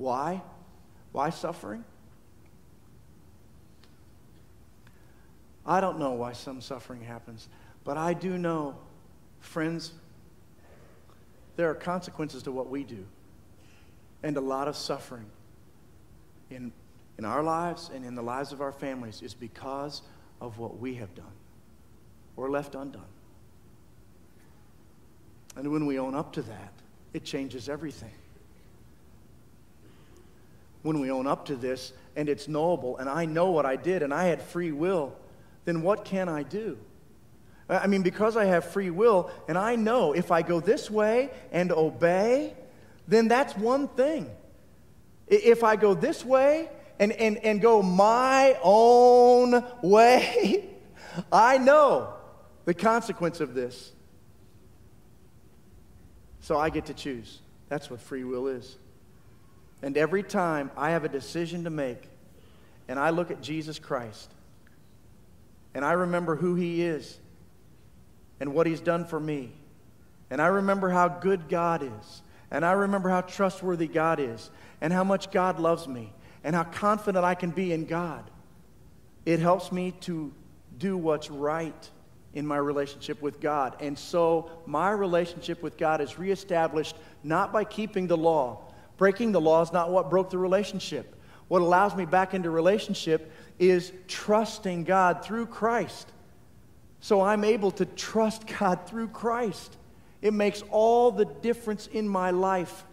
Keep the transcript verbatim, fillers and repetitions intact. Why? Why suffering? I don't know why some suffering happens, but I do know, friends, there are consequences to what we do, and a lot of suffering in, in our lives and in the lives of our families is because of what we have done or left undone. And when we own up to that, it changes everything. When we own up to this and it's knowable and I know what I did and I had free will, then what can I do? I mean, because I have free will and I know if I go this way and obey, then that's one thing. If I go this way and, and, and go my own way, I know the consequence of this. So I get to choose. That's what free will is. And every time I have a decision to make, and I look at Jesus Christ, and I remember who He is, and what He's done for me, and I remember how good God is, and I remember how trustworthy God is, and how much God loves me, and how confident I can be in God, it helps me to do what's right in my relationship with God. And so my relationship with God is reestablished not by keeping the law. Breaking the law is not what broke the relationship. What allows me back into relationship is trusting God through Christ. So I'm able to trust God through Christ. It makes all the difference in my life.